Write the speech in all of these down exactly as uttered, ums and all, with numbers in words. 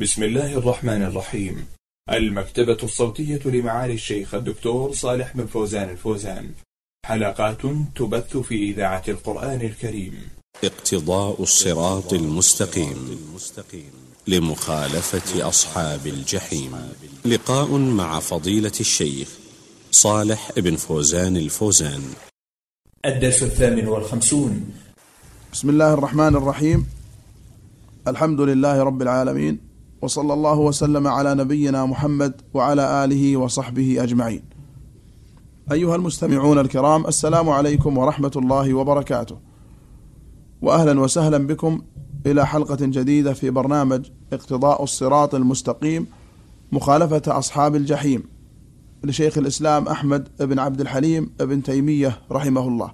بسم الله الرحمن الرحيم. المكتبة الصوتية لمعالي الشيخ الدكتور صالح بن فوزان الفوزان، حلقات تبث في إذاعة القرآن الكريم. اقتضاء الصراط المستقيم لمخالفة أصحاب الجحيم، لقاء مع فضيلة الشيخ صالح بن فوزان الفوزان. الدرس الثامن والخمسون. بسم الله الرحمن الرحيم. الحمد لله رب العالمين، وصلى الله وسلم على نبينا محمد وعلى آله وصحبه أجمعين. أيها المستمعون الكرام، السلام عليكم ورحمة الله وبركاته، وأهلا وسهلا بكم إلى حلقة جديدة في برنامج اقتضاء الصراط المستقيم مخالفة أصحاب الجحيم لشيخ الإسلام أحمد بن عبد الحليم بن تيمية رحمه الله.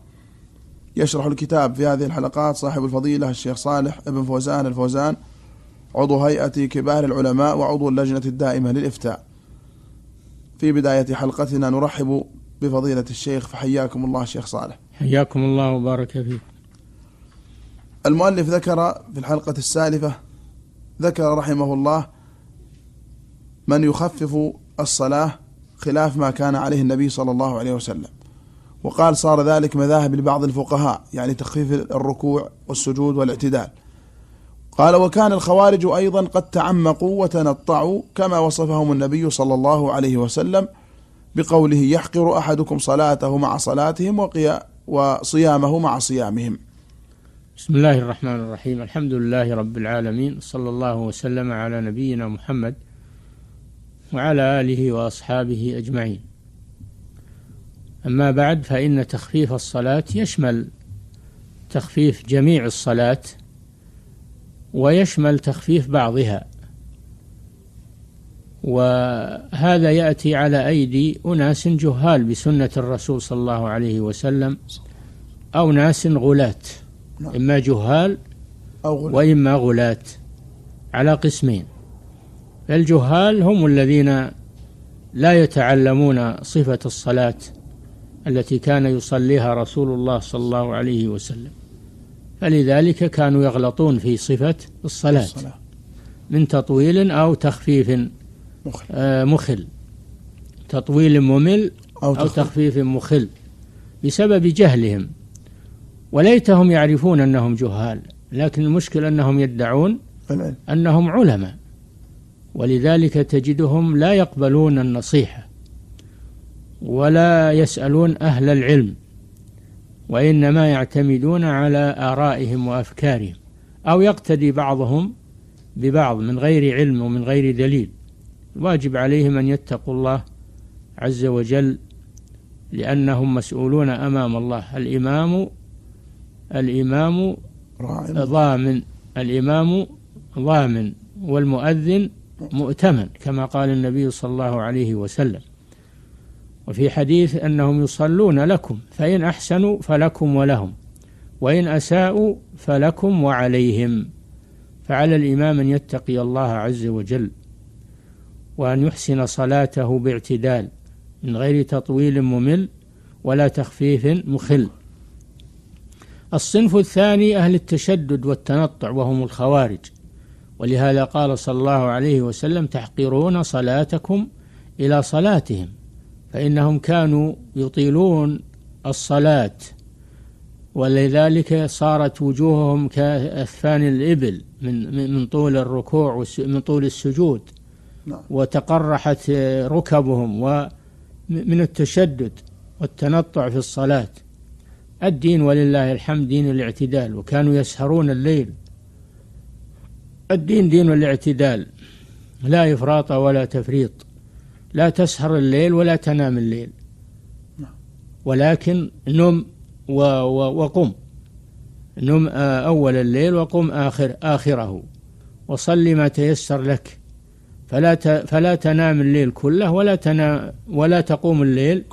يشرح الكتاب في هذه الحلقات صاحب الفضيلة الشيخ صالح بن فوزان الفوزان، عضو هيئة كبار العلماء وعضو اللجنة الدائمة للإفتاء. في بداية حلقتنا نرحب بفضيلة الشيخ، فحياكم الله شيخ صالح. حياكم الله وبارك فيكم. المؤلف ذكر في الحلقة السالفة، ذكر رحمه الله من يخفف الصلاة خلاف ما كان عليه النبي صلى الله عليه وسلم، وقال صار ذلك مذاهب لبعض الفقهاء، يعني تخفيف الركوع والسجود والاعتدال. قال وكان الخوارج أيضا قد تعمقوا وتنطعوا كما وصفهم النبي صلى الله عليه وسلم بقوله يحقر أحدكم صلاته مع صلاتهم وصيامه مع صيامهم. بسم الله الرحمن الرحيم. الحمد لله رب العالمين، صلى الله وسلم على نبينا محمد وعلى آله وأصحابه أجمعين. أما بعد، فإن تخفيف الصلاة يشمل تخفيف جميع الصلاة ويشمل تخفيف بعضها، وهذا يأتي على أيدي أناس جهال بسنة الرسول صلى الله عليه وسلم، أو ناس غلاة، إما جهال وإما غلاة، على قسمين. الجهال هم الذين لا يتعلمون صفة الصلاة التي كان يصليها رسول الله صلى الله عليه وسلم، فلذلك كانوا يغلطون في صفة الصلاة من تطويل أو تخفيف مخل، تطويل ممل أو تخفيف مخل، بسبب جهلهم. وليتهم يعرفون أنهم جهال، لكن المشكلة أنهم يدعون أنهم علماء، ولذلك تجدهم لا يقبلون النصيحة ولا يسألون أهل العلم، وإنما يعتمدون على آرائهم وأفكارهم، أو يقتدي بعضهم ببعض من غير علم ومن غير دليل. الواجب عليهم أن يتقوا الله عز وجل، لأنهم مسؤولون أمام الله. الإمام الإمام ضامن، الإمام ضامن، والمؤذن مؤتمن، كما قال النبي صلى الله عليه وسلم، وفي حديث أنهم يصلون لكم، فإن أحسنوا فلكم ولهم، وإن أساءوا فلكم وعليهم. فعلى الإمام أن يتقي الله عز وجل، وأن يحسن صلاته باعتدال من غير تطويل ممل ولا تخفيف مخل. الصنف الثاني أهل التشدد والتنطع، وهم الخوارج، ولهذا قال صلى الله عليه وسلم تحقرون صلاتكم إلى صلاتهم، فإنهم كانوا يطيلون الصلاة، ولذلك صارت وجوههم كأثفان الإبل من من طول الركوع ومن طول السجود، وتقرحت ركبهم ومن التشدد والتنطع في الصلاة. الدين ولله الحمد دين الاعتدال، وكانوا يسهرون الليل. الدين دين الاعتدال، لا إفراط ولا تفريط، لا تسهر الليل ولا تنام الليل، ولكن نم وقم، نم أول الليل وقم آخر آخره، وصلي ما تيسر لك، فلا فلا تنام الليل كله ولا تنام ولا تقوم الليل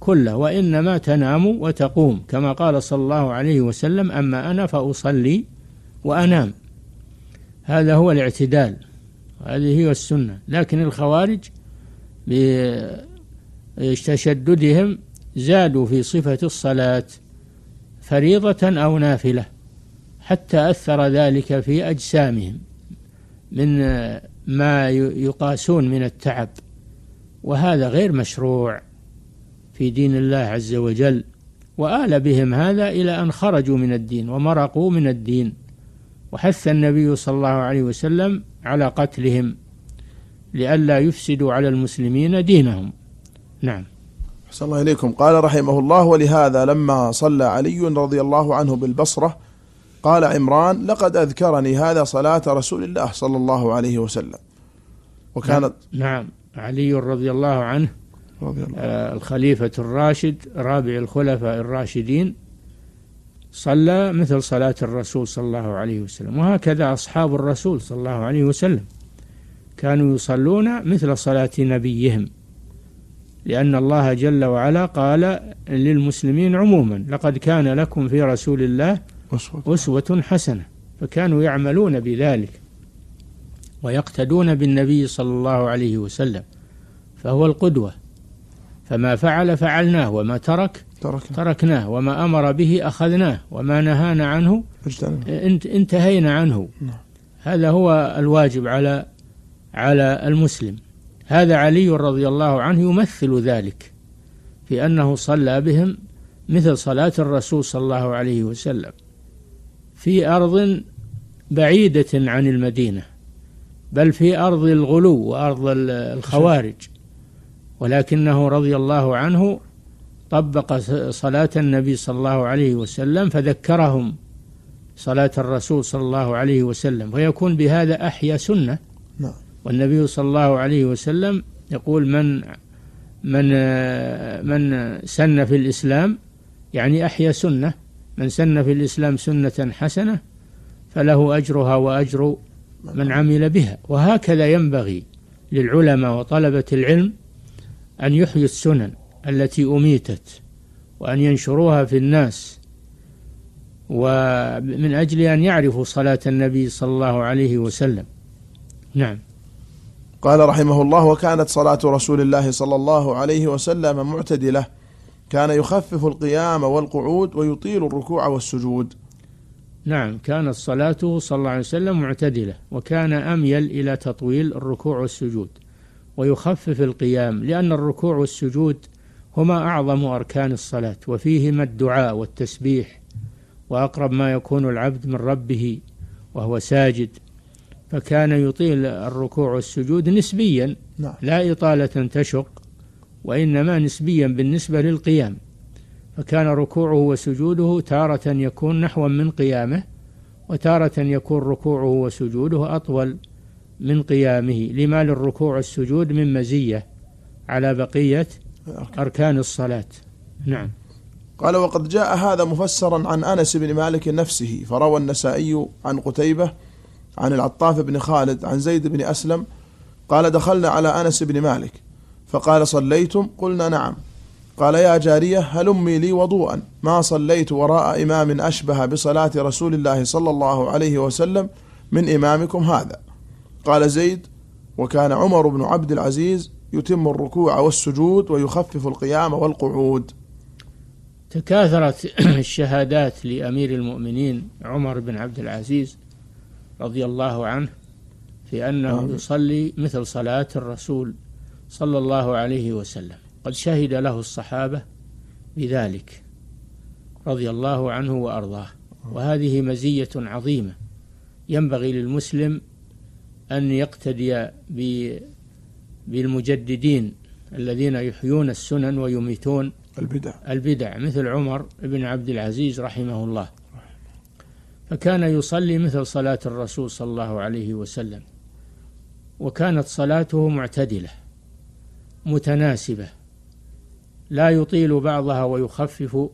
كله، وإنما تنام وتقوم، كما قال صلى الله عليه وسلم أما أنا فأصلي وأنام. هذا هو الاعتدال، هذه هي السنة. لكن الخوارج بتشددهم زادوا في صفة الصلاة فريضة أو نافلة، حتى أثر ذلك في أجسامهم من ما يقاسون من التعب، وهذا غير مشروع في دين الله عز وجل. وآل بهم هذا إلى أن خرجوا من الدين ومرقوا من الدين، وحث النبي صلى الله عليه وسلم على قتلهم لئلا يفسدوا على المسلمين دينهم. نعم. أحسن الله إليكم. قال رحمه الله: ولهذا لما صلى علي رضي الله عنه بالبصرة قال عمران: لقد أذكرني هذا صلاة رسول الله صلى الله عليه وسلم. وكانت نعم علي رضي الله عنه رضي الله. آه الخليفة الراشد رابع الخلفاء الراشدين صلى مثل صلاة الرسول صلى الله عليه وسلم، وهكذا أصحاب الرسول صلى الله عليه وسلم كانوا يصلون مثل صلاة نبيهم، لأن الله جل وعلا قال للمسلمين عموما: لقد كان لكم في رسول الله أسوة حسنة، فكانوا يعملون بذلك ويقتدون بالنبي صلى الله عليه وسلم، فهو القدوة، فما فعل فعلناه، وما ترك تركناه، وما أمر به أخذناه، وما نهانا عنه انتهينا عنه. هذا هو الواجب على على المسلم. هذا علي رضي الله عنه يمثل ذلك في أنه صلى بهم مثل صلاة الرسول صلى الله عليه وسلم في أرض بعيدة عن المدينة، بل في أرض الغلو وأرض الخوارج، ولكنه رضي الله عنه طبق صلاة النبي صلى الله عليه وسلم فذكرهم صلاة الرسول صلى الله عليه وسلم، ويكون بهذا أحيا سنة. والنبي صلى الله عليه وسلم يقول: من من من سن في الإسلام، يعني أحيا سنة، من سن في الإسلام سنة حسنة فله أجرها وأجر من عمل بها. وهكذا ينبغي للعلماء وطلبة العلم أن يحيوا السنن التي أميتت، وأن ينشروها في الناس، ومن أجل أن يعرفوا صلاة النبي صلى الله عليه وسلم. نعم. قال رحمه الله: وكانت صلاة رسول الله صلى الله عليه وسلم معتدلة، كان يخفف القيام والقعود ويطيل الركوع والسجود. نعم، كانت صلاته صلى الله عليه وسلم معتدلة، وكان أميل إلى تطويل الركوع والسجود، ويخفف القيام، لأن الركوع والسجود هما أعظم أركان الصلاة، وفيهما الدعاء والتسبيح، وأقرب ما يكون العبد من ربه وهو ساجد، فكان يطيل الركوع والسجود نسبيا، لا إطالة تشق، وإنما نسبيا بالنسبة للقيام، فكان ركوعه وسجوده تارة يكون نحوا من قيامه، وتارة يكون ركوعه وسجوده أطول من قيامه، لما للركوع والسجود من مزية على بقية أركان الصلاة. نعم. قال: وقد جاء هذا مفسرا عن أنس بن مالك نفسه، فروى النسائي عن قتيبة عن العطاف بن خالد عن زيد بن أسلم قال: دخلنا على أنس بن مالك فقال: صليتم؟ قلنا: نعم. قال: يا جارية، هلمي لي وضوءا، ما صليت وراء إمام أشبه بصلاة رسول الله صلى الله عليه وسلم من إمامكم هذا. قال زيد: وكان عمر بن عبد العزيز يتم الركوع والسجود ويخفف القيام والقعود. تكاثرت الشهادات لأمير المؤمنين عمر بن عبد العزيز رضي الله عنه في أنه يصلي مثل صلاة الرسول صلى الله عليه وسلم، قد شهد له الصحابة بذلك رضي الله عنه وأرضاه، وهذه مزية عظيمة، ينبغي للمسلم أن يقتدي بالمجددين الذين يحيون السنن ويميتون البدع البدع مثل عمر بن عبد العزيز رحمه الله، فكان يصلي مثل صلاة الرسول صلى الله عليه وسلم، وكانت صلاته معتدلة متناسبة، لا يطيل بعضها ويخفف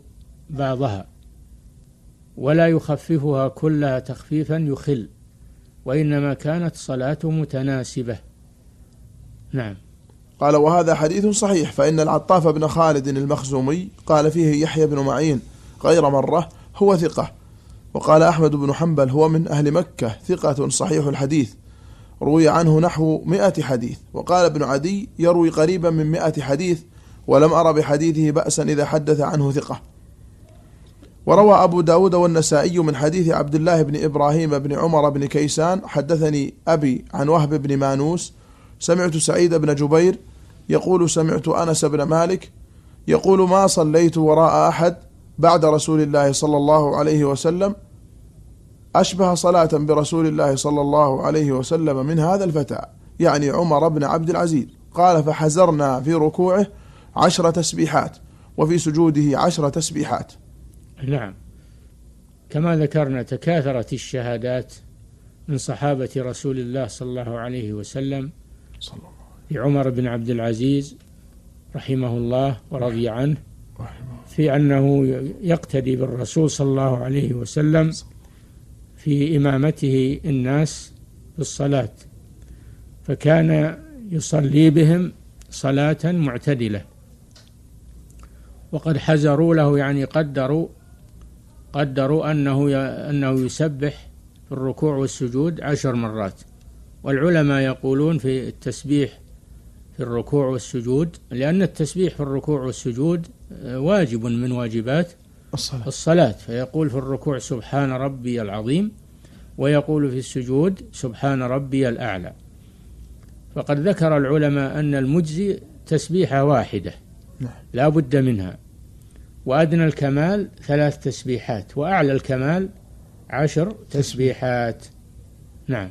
بعضها، ولا يخففها كلها تخفيفا يخل، وإنما كانت صلاته متناسبة. نعم. قال: وهذا حديث صحيح، فإن العطاف بن خالد المخزومي قال فيه يحيى بن معين غير مرة: هو ثقة. وقال أحمد بن حنبل: هو من أهل مكة، ثقة صحيح الحديث، روي عنه نحو مئة حديث. وقال ابن عدي: يروي قريبا من مئة حديث، ولم أرى بحديثه بأسا إذا حدث عنه ثقة. وروى أبو داود والنسائي من حديث عبد الله بن إبراهيم بن عمر بن كيسان حدثني أبي عن وهب بن مانوس سمعت سعيد بن جبير يقول سمعت أنس بن مالك يقول ما صليت وراء أحد بعد رسول الله صلى الله عليه وسلم أشبه صلاة برسول الله صلى الله عليه وسلم من هذا الفتى يعني عمر بن عبد العزيز. قال فحزرنا في ركوعه عشر تسبيحات وفي سجوده عشر تسبيحات. نعم، كما ذكرنا تكاثرت الشهادات من صحابة رسول الله صلى الله عليه وسلم لعمر بن عبد العزيز رحمه الله ورضي عنه في أنه يقتدي بالرسول صلى الله عليه وسلم في إمامته الناس بالصلاة، فكان يصلي بهم صلاة معتدلة، وقد حزروا له يعني قدروا قدروا أنه أنه يسبح في الركوع والسجود عشر مرات. والعلماء يقولون في التسبيح في الركوع والسجود، لأن التسبيح في الركوع والسجود واجب من واجبات الصلاة, الصلاة فيقول في الركوع سبحان ربي العظيم، ويقول في السجود سبحان ربي الأعلى. فقد ذكر العلماء أن المجزي تسبيحة واحدة لا بد منها، وأدنى الكمال ثلاث تسبيحات، وأعلى الكمال عشر تسبيحات. نعم.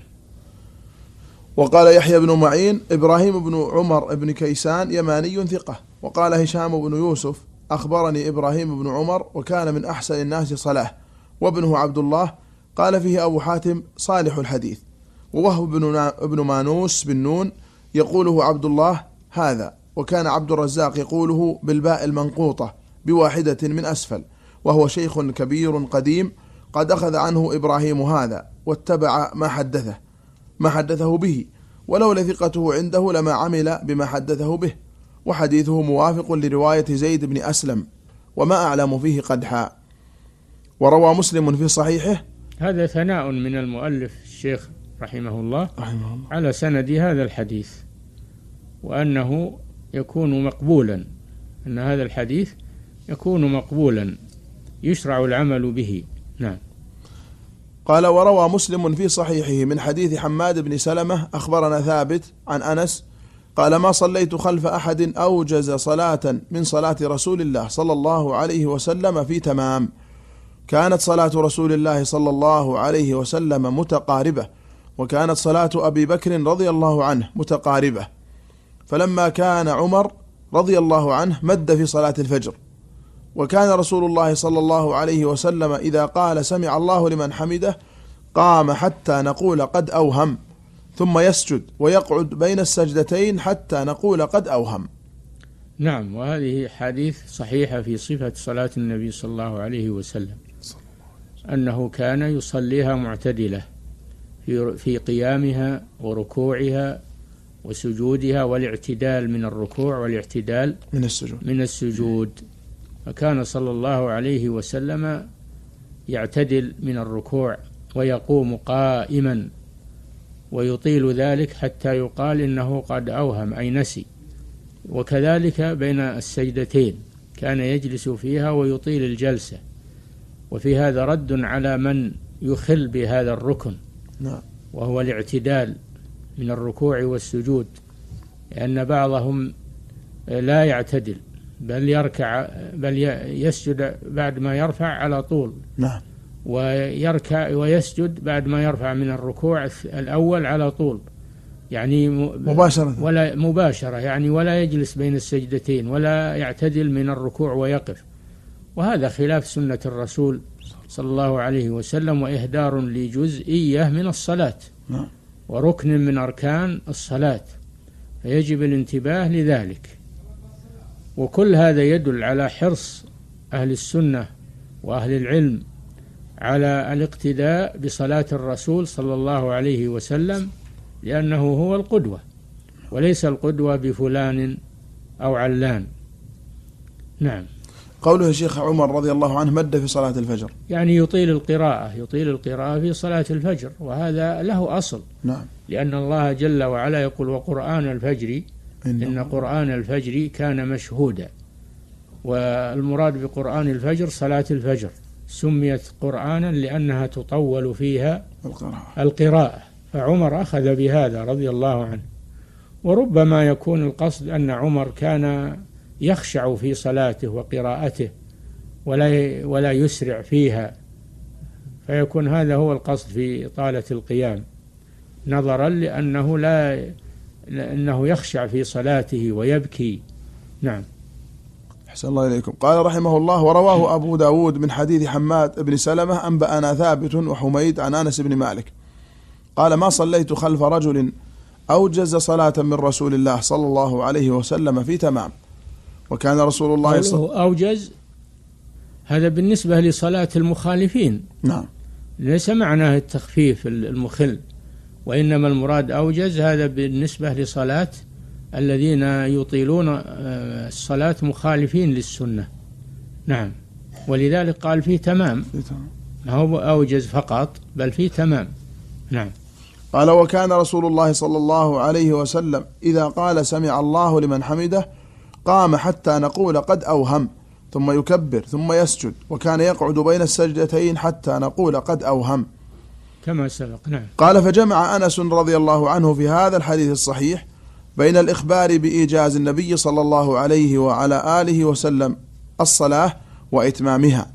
وقال يحيى بن معين إبراهيم بن عمر بن كيسان يماني ثقة. وقال هشام بن يوسف أخبرني إبراهيم بن عمر وكان من أحسن الناس صلاة، وابنه عبد الله قال فيه أبو حاتم صالح الحديث. ووهب بن مانوس بن نون يقوله عبد الله هذا، وكان عبد الرزاق يقوله بالباء المنقوطة بواحدة من أسفل، وهو شيخ كبير قديم قد أخذ عنه إبراهيم هذا واتبع ما حدثه ما حدثه به، ولولا ثقته عنده لما عمل بما حدثه به. وحديثه موافق لرواية زيد بن أسلم وما أعلم فيه قدحا. وروى مسلم في صحيحه. هذا ثناء من المؤلف الشيخ رحمه الله, رحمه الله على سند هذا الحديث، وأنه يكون مقبولا، أن هذا الحديث يكون مقبولا يشرع العمل به. نعم. قال وروى مسلم في صحيحه من حديث حماد بن سلمة أخبرنا ثابت عن أنس قال ما صليت خلف أحد أوجز صلاة من صلاة رسول الله صلى الله عليه وسلم في تمام، كانت صلاة رسول الله صلى الله عليه وسلم متقاربة، وكانت صلاة أبي بكر رضي الله عنه متقاربة، فلما كان عمر رضي الله عنه مد في صلاة الفجر، وكان رسول الله صلى الله عليه وسلم إذا قال سمع الله لمن حمده قام حتى نقول قد أوهم، ثم يسجد ويقعد بين السجدتين حتى نقول قد أوهم. نعم، وهذه حديث صحيحة في صفة صلاة النبي صلى الله عليه وسلم أنه كان يصليها معتدلة في قيامها وركوعها وسجودها، والاعتدال من الركوع والاعتدال من السجود, من السجود. فكان صلى الله عليه وسلم يعتدل من الركوع ويقوم قائما ويطيل ذلك حتى يقال إنه قد أوهم أي نسي، وكذلك بين السجدتين كان يجلس فيها ويطيل الجلسة. وفي هذا رد على من يخل بهذا الركن وهو الاعتدال من الركوع والسجود، لأن بعضهم لا يعتدل بل يركع بل يسجد بعد ما يرفع على طول. نعم. ويركع ويسجد بعد ما يرفع من الركوع الأول على طول، يعني مباشرة ولا مباشرة يعني ولا يجلس بين السجدتين ولا يعتدل من الركوع ويقف. وهذا خلاف سنة الرسول صلى الله عليه وسلم وإهدار لجزئية من الصلاة. نعم. وركن من أركان الصلاة، فيجب الانتباه لذلك. وكل هذا يدل على حرص أهل السنة وأهل العلم على الاقتداء بصلاة الرسول صلى الله عليه وسلم، لأنه هو القدوة، وليس القدوة بفلان أو علان. نعم. قوله الشيخ عمر رضي الله عنه مد في صلاة الفجر يعني يطيل القراءة يطيل القراءة في صلاة الفجر، وهذا له أصل. نعم. لأن الله جل وعلا يقول وقرآن الفجر إن, إن قرآن الفجر كان مشهودا، والمراد بقرآن الفجر صلاة الفجر سميت قرآنا لأنها تطول فيها القراءة، فعمر أخذ بهذا رضي الله عنه. وربما يكون القصد أن عمر كان يخشع في صلاته وقراءته ولا ولا يسرع فيها، فيكون هذا هو القصد في طالة القيام، نظرا لأنه لا لأنه يخشع في صلاته ويبكي. نعم. أحسن الله إليكم. قال رحمه الله: ورواه أبو داود من حديث حماد بن سلمة: أنبأنا ثابت وحميد عن أنس بن مالك قال: ما صليت خلف رجل أوجز صلاة من رسول الله صلى الله عليه وسلم في تمام. وكان رسول الله صلى الله أوجز هذا بالنسبة لصلاة المخالفين، نعم، ليس معناه التخفيف المخل، وإنما المراد أوجز هذا بالنسبة لصلاة الذين يطيلون الصلاة مخالفين للسنة. نعم، ولذلك قال فيه تمام، ما هو أوجز فقط بل فيه تمام. نعم. قال: وكان رسول الله صلى الله عليه وسلم إذا قال سمع الله لمن حمده قام حتى نقول قد أوهم، ثم يكبر ثم يسجد، وكان يقعد بين السجدتين حتى نقول قد أوهم كما سبق. نعم. قال: فجمع أنس رضي الله عنه في هذا الحديث الصحيح بين الإخبار بإيجاز النبي صلى الله عليه وعلى آله وسلم الصلاة وإتمامها،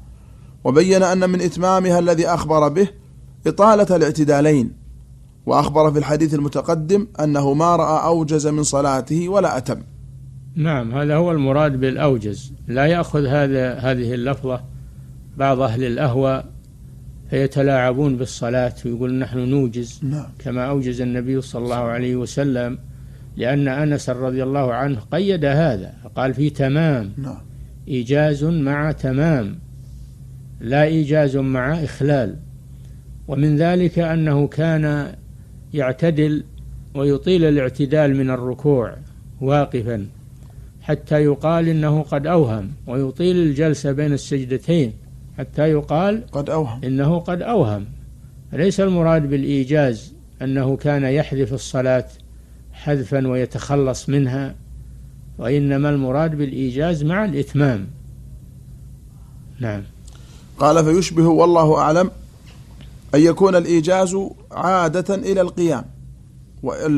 وبين أن من إتمامها الذي أخبر به إطالة الاعتدالين، وأخبر في الحديث المتقدم أنه ما رأى أوجز من صلاته ولا أتم. نعم، هذا هو المراد بالأوجز، لا يأخذ هذا هذه اللفظة بعض أهل الأهوى فيتلاعبون بالصلاة ويقول نحن نوجز. نعم. كما أوجز النبي صلى الله عليه وسلم، لأن أنس رضي الله عنه قيد هذا، قال في تمام. نعم. إيجاز مع تمام، لا إيجاز مع إخلال. ومن ذلك أنه كان يعتدل ويطيل الاعتدال من الركوع واقفا حتى يقال إنه قد أوهم، ويطيل الجلسة بين السجدتين حتى يقال قد أوهم. إنه قد أوهم. ليس المراد بالإيجاز أنه كان يحذف الصلاة حذفا ويتخلص منها، وإنما المراد بالإيجاز مع الإتمام. نعم. قال: فيشبه والله أعلم أن يكون الإيجاز عادة إلى القيام،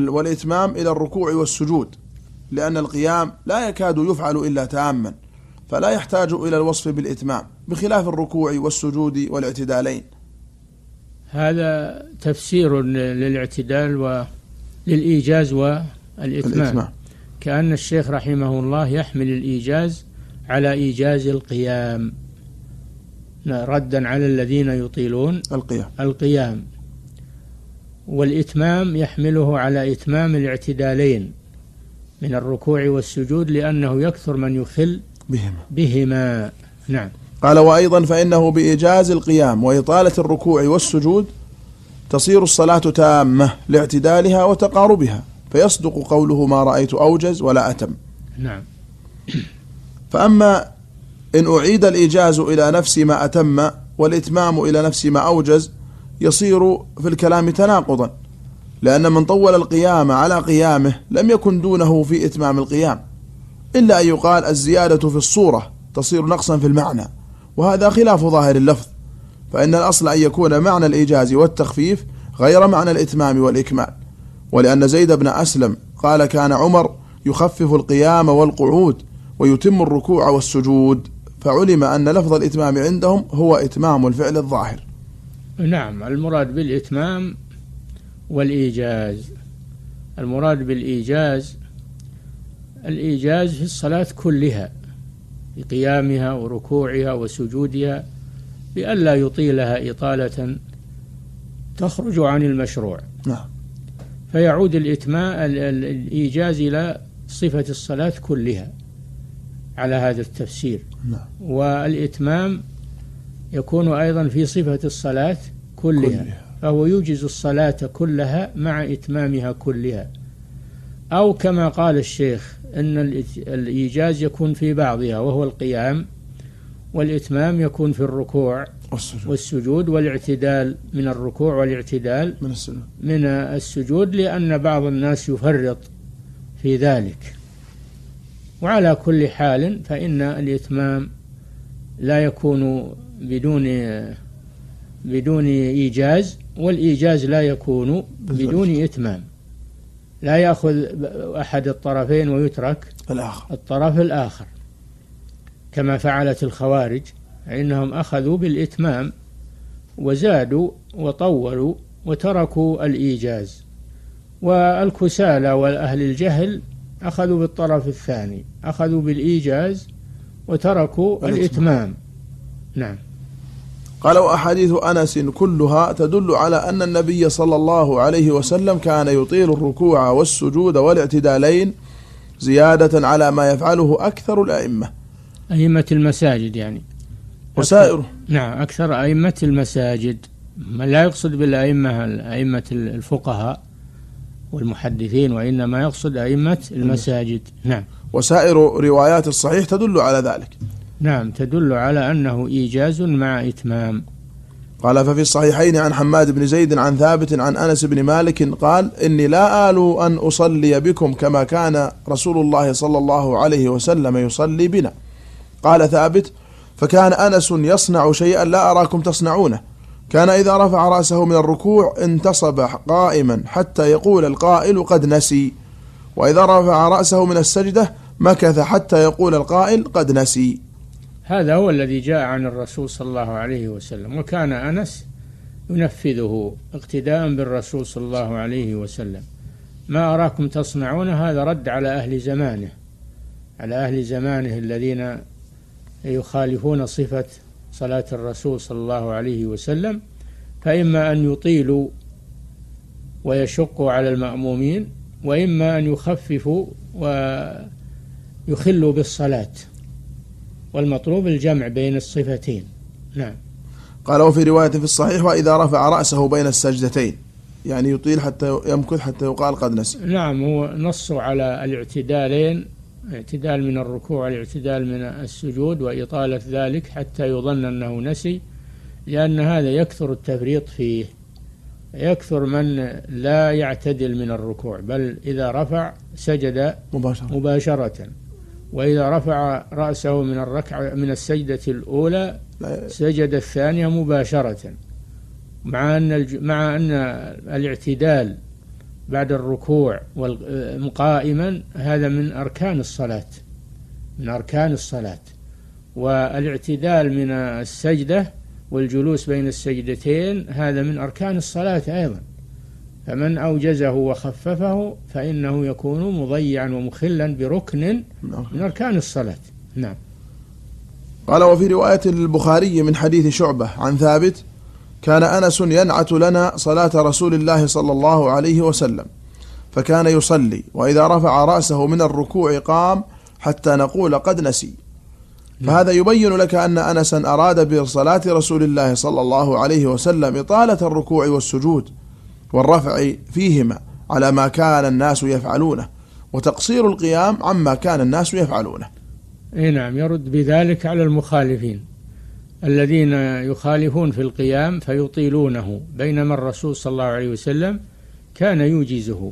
والإتمام إلى الركوع والسجود، لأن القيام لا يكاد يفعل إلا تاما، فلا يحتاج إلى الوصف بالإتمام، بخلاف الركوع والسجود والاعتدالين. هذا تفسير للاعتدال و للإيجاز والإتمام الإتمام. كأن الشيخ رحمه الله يحمل الإيجاز على إيجاز القيام ردا على الذين يطيلون القيام, القيام. والإتمام يحمله على إتمام الاعتدالين من الركوع والسجود، لأنه يكثر من يخل بهما, بهما. نعم. قال: وأيضا فإنه بإيجاز القيام وإطالة الركوع والسجود تصير الصلاة تامة لاعتدالها وتقاربها، فيصدق قوله ما رأيت أوجز ولا أتم. نعم. فأما إن أعيد الإيجاز إلى نفس ما أتم والإتمام إلى نفس ما أوجز يصير في الكلام تناقضا، لأن من طول القيام على قيامه لم يكن دونه في إتمام القيام، إلا أن يقال الزيادة في الصورة تصير نقصا في المعنى، وهذا خلاف ظاهر اللفظ، فإن الأصل أن يكون معنى الإيجاز والتخفيف غير معنى الإتمام والإكمال، ولأن زيد بن أسلم قال: كان عمر يخفف القيام والقعود ويتم الركوع والسجود، فعلم أن لفظ الإتمام عندهم هو إتمام الفعل الظاهر. نعم، المراد بالإتمام والإيجاز، المراد بالإيجاز الإيجاز في الصلاة كلها، في قيامها وركوعها وسجودها، لئلا يطيلها إطالة تخرج عن المشروع. نعم. فيعود الإتمام الإيجاز إلى صفة الصلاة كلها على هذا التفسير. نعم. والإتمام يكون أيضا في صفة الصلاة كلها, كلها. فهو يوجز الصلاة كلها مع إتمامها كلها، أو كما قال الشيخ إن الإيجاز يكون في بعضها وهو القيام، والإتمام يكون في الركوع والسجود, والسجود والاعتدال من الركوع والاعتدال من, من السجود، لأن بعض الناس يفرط في ذلك. وعلى كل حال فإن الإتمام لا يكون بدون بدون إيجاز، والإيجاز لا يكون بدون إتمام، لا يأخذ أحد الطرفين ويترك الآخر. الطرف الآخر كما فعلت الخوارج، إنهم أخذوا بالإتمام وزادوا وطولوا وتركوا الإيجاز، والكسالى والأهل الجهل أخذوا بالطرف الثاني، أخذوا بالإيجاز وتركوا الإتمام. نعم. قال: وأحاديث أنس كلها تدل على أن النبي صلى الله عليه وسلم كان يطيل الركوع والسجود والاعتدالين زيادة على ما يفعله أكثر الأئمة، أئمة المساجد يعني وسائره. نعم، أكثر أئمة المساجد، من لا يقصد بالأئمة أئمة الفقهاء والمحدثين، وإنما يقصد أئمة المساجد. نعم. وسائر روايات الصحيح تدل على ذلك. نعم، تدل على أنه إيجاز مع إتمام. قال: ففي الصحيحين عن حماد بن زيد عن ثابت عن أنس بن مالك قال: إني لا آل أن أصلي بكم كما كان رسول الله صلى الله عليه وسلم يصلي بنا. قال ثابت: فكان أنس يصنع شيئا لا أراكم تصنعونه، كان إذا رفع رأسه من الركوع انتصب قائما حتى يقول القائل قد نسي، وإذا رفع رأسه من السجدة مكث حتى يقول القائل قد نسي. هذا هو الذي جاء عن الرسول صلى الله عليه وسلم، وكان أنس ينفذه اقتداء بالرسول صلى الله عليه وسلم. ما أراكم تصنعون، هذا رد على أهل زمانه، على أهل زمانه الذين يخالفون صفة صلاة الرسول صلى الله عليه وسلم، فإما أن يطيلوا ويشقوا على المأمومين، وإما أن يخففوا ويخلوا بالصلاة، والمطلوب الجمع بين الصفتين. نعم. قال: وفي رواية في الصحيح: وإذا رفع رأسه بين السجدتين، يعني يطيل حتى يمكث حتى يقال قد نسي. نعم، هو نص على الاعتدالين، اعتدال من الركوع والاعتدال من السجود، وإطالة ذلك حتى يظن أنه نسي، لأن هذا يكثر التفريط فيه، يكثر من لا يعتدل من الركوع، بل إذا رفع سجد مباشرة, مباشرة. وإذا رفع رأسه من الركعة من السجدة الأولى سجد الثانية مباشرة، مع أن الج... مع أن الاعتدال بعد الركوع قائما هذا من أركان الصلاة، من أركان الصلاة، والاعتدال من السجدة والجلوس بين السجدتين هذا من أركان الصلاة أيضا، فمن أوجزه وخففه فإنه يكون مضيعا ومخلا بركن من أركان الصلاة. نعم. قال: وفي رواية البخاري من حديث شعبة عن ثابت: كان أنس ينعت لنا صلاة رسول الله صلى الله عليه وسلم، فكان يصلي وإذا رفع رأسه من الركوع قام حتى نقول قد نسي. فهذا يبين لك أن أنسا أراد بصلاة رسول الله صلى الله عليه وسلم إطالة الركوع والسجود والرفع فيهما على ما كان الناس يفعلونه، وتقصير القيام عما كان الناس يفعلونه. إيه نعم، يرد بذلك على المخالفين الذين يخالفون في القيام فيطيلونه، بينما الرسول صلى الله عليه وسلم كان يوجزه،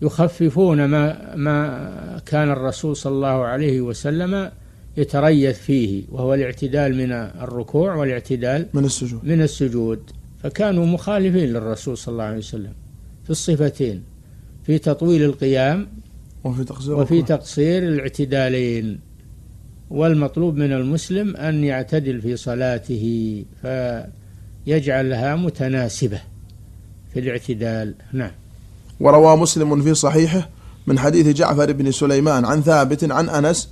ويخففون ما, ما كان الرسول صلى الله عليه وسلم يتريث فيه، وهو الاعتدال من الركوع والاعتدال من السجود, من السجود. فكانوا مخالفين للرسول صلى الله عليه وسلم في الصفتين، في تطويل القيام وفي تقصير, وفي تقصير الاعتدالين. والمطلوب من المسلم أن يعتدل في صلاته، فيجعلها متناسبة في الاعتدال. نعم. وروى مسلم في صحيحه من حديث جعفر بن سليمان عن ثابت عن أنس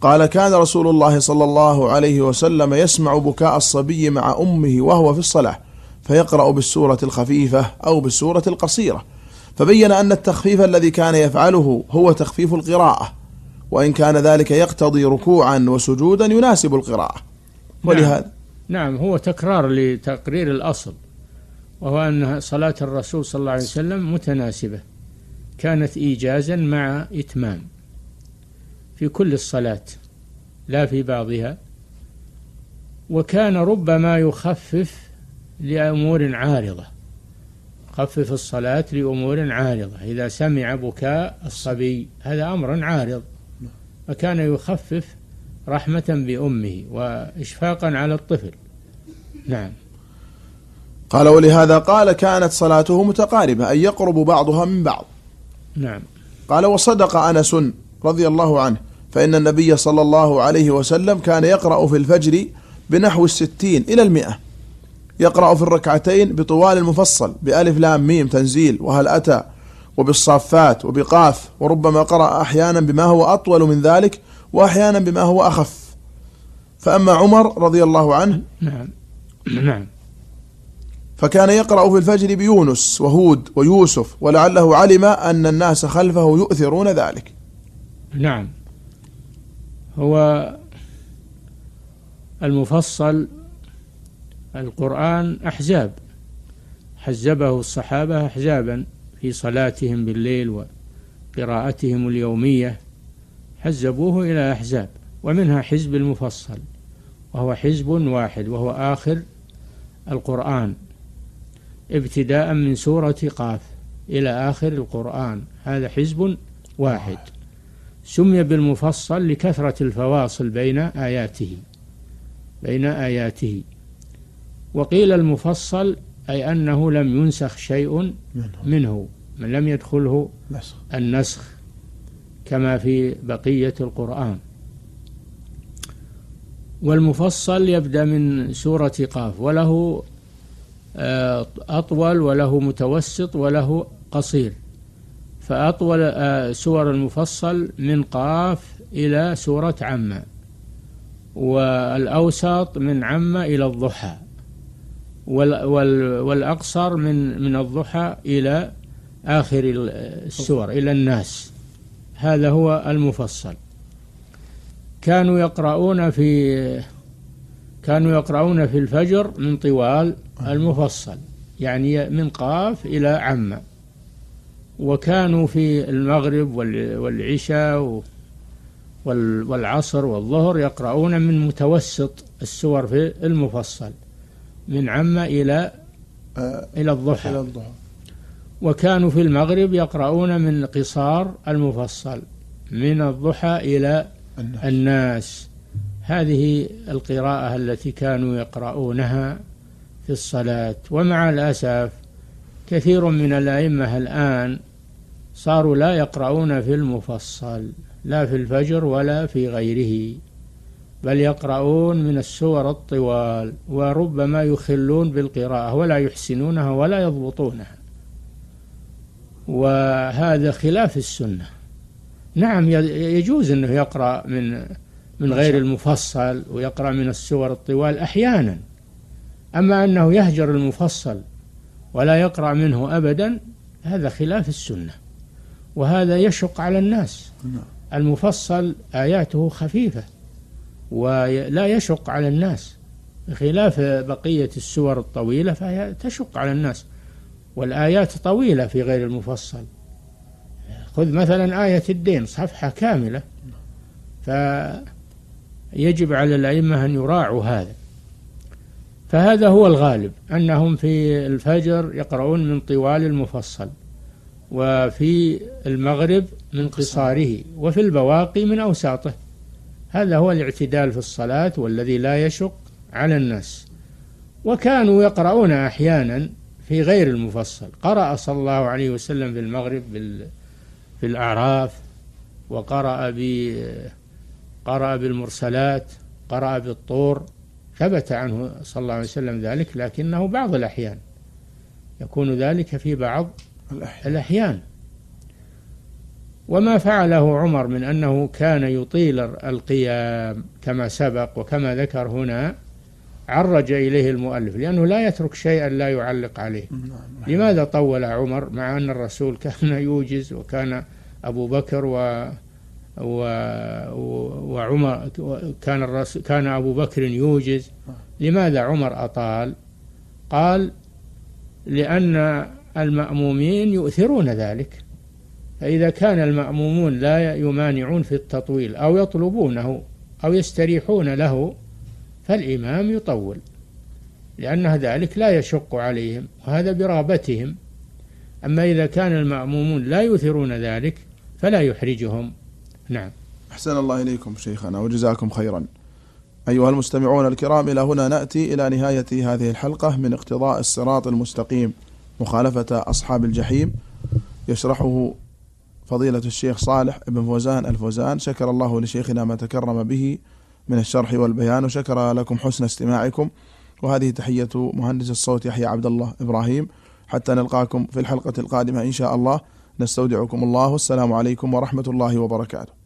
قال: كان رسول الله صلى الله عليه وسلم يسمع بكاء الصبي مع أمه وهو في الصلاة، فيقرأ بالسورة الخفيفة أو بالسورة القصيرة. فبين أن التخفيف الذي كان يفعله هو تخفيف القراءة، وإن كان ذلك يقتضي ركوعا وسجودا يناسب القراءة. ولهذا نعم. نعم، هو تكرار لتقرير الأصل، وهو أن صلاة الرسول صلى الله عليه وسلم متناسبة، كانت إيجازا مع إتمام في كل الصلاة لا في بعضها، وكان ربما يخفف لأمور عارضة، خفف الصلاة لأمور عارضة. إذا سمع بكاء الصبي هذا أمر عارض، فكان يخفف رحمة بأمه وإشفاقا على الطفل. نعم. قال ولهذا قال كانت صلاته متقاربة أي يقرب بعضها من بعض. نعم. قال وصدق أنس رضي الله عنه فإن النبي صلى الله عليه وسلم كان يقرأ في الفجر بنحو الستين إلى المئة، يقرأ في الركعتين بطوال المفصل بألف لام ميم تنزيل وهل أتى وبالصافات وبقاف، وربما قرأ أحيانا بما هو أطول من ذلك وأحيانا بما هو أخف. فأما عمر رضي الله عنه نعم نعم فكان يقرأ في الفجر بيونس وهود ويوسف، ولعله علم أن الناس خلفه يؤثرون ذلك. نعم. هو المفصل القرآن أحزاب، حزبه الصحابة أحزابا في صلاتهم بالليل وقراءتهم اليومية، حزبوه إلى أحزاب، ومنها حزب المفصل وهو حزب واحد وهو آخر القرآن ابتداء من سورة قاف إلى آخر القرآن، هذا حزب واحد سمي بالمفصل لكثرة الفواصل بين آياته بين آياته وقيل المفصل أي أنه لم ينسخ شيء منه، من لم يدخله النسخ كما في بقية القرآن. والمفصل يبدأ من سورة قاف، وله أطول وله متوسط وله قصير، فأطول سور المفصل من قاف إلى سورة عمّة، والأوسط من عمّة إلى الضحى، والأقصر من من الضحى إلى آخر السور إلى الناس. هذا هو المفصل. كانوا يقرؤون في كانوا يقرؤون في الفجر من طوال المفصل، يعني من قاف إلى عمّة. وكانوا في المغرب والعشاء والعصر والظهر يقرؤون من متوسط السور في المفصل من عمّة إلى إلى الضحى. وكانوا في المغرب يقرؤون من قصار المفصل من الضحى إلى الناس. هذه القراءة التي كانوا يقرؤونها في الصلاة. ومع الأسف كثير من الأئمة الآن صاروا لا يقرؤون في المفصل لا في الفجر ولا في غيره، بل يقرؤون من السور الطوال، وربما يخلون بالقراءة ولا يحسنونها ولا يضبطونها، وهذا خلاف السنة. نعم يجوز أنه يقرأ من من غير المفصل ويقرأ من السور الطوال أحيانا، أما أنه يهجر المفصل ولا يقرأ منه أبدا هذا خلاف السنة، وهذا يشق على الناس. المفصل آياته خفيفة ولا يشق على الناس، بخلاف بقية السور الطويلة فهي تشق على الناس، والآيات طويلة في غير المفصل. خذ مثلا آية الدين صفحة كاملة، فيجب على الأئمة أن يراعوا هذا. فهذا هو الغالب، أنهم في الفجر يقرؤون من طوال المفصل، وفي المغرب من قصاره، وفي البواقي من أوساطه. هذا هو الاعتدال في الصلاة والذي لا يشق على الناس. وكانوا يقرؤون أحيانا في غير المفصل، قرأ صلى الله عليه وسلم في المغرب في الأعراف، وقرأ قرأ بالمرسلات، قرأ بالطور، ثبت عنه صلى الله عليه وسلم ذلك، لكنه بعض الأحيان يكون ذلك في بعض الأحيان. وما فعله عمر من أنه كان يطيل القيام كما سبق وكما ذكر هنا عرج إليه المؤلف، لأنه لا يترك شيئا لا يعلق عليه. لماذا طول عمر مع أن الرسول كان يوجز، وكان أبو بكر و وعمر كان الرسول كان أبو بكر يوجز، لماذا عمر أطال؟ قال لأن المأمومين يؤثرون ذلك، فإذا كان المأمومون لا يمانعون في التطويل أو يطلبونه أو يستريحون له فالإمام يطول، لأن ذلك لا يشق عليهم وهذا برغبتهم. أما إذا كان المأمومون لا يؤثرون ذلك فلا يحرجهم. نعم. أحسن الله إليكم شيخنا وجزاكم خيرا. أيها المستمعون الكرام، إلى هنا نأتي إلى نهاية هذه الحلقة من اقتضاء الصراط المستقيم مخالفة أصحاب الجحيم، يشرحه فضيلة الشيخ صالح بن فوزان الفوزان. شكر الله لشيخنا ما تكرم به من الشرح والبيان، وشكر لكم حسن استماعكم، وهذه تحية مهندس الصوت يحيى عبد الله إبراهيم، حتى نلقاكم في الحلقة القادمة إن شاء الله. نستودعكم الله والسلام عليكم ورحمة الله وبركاته.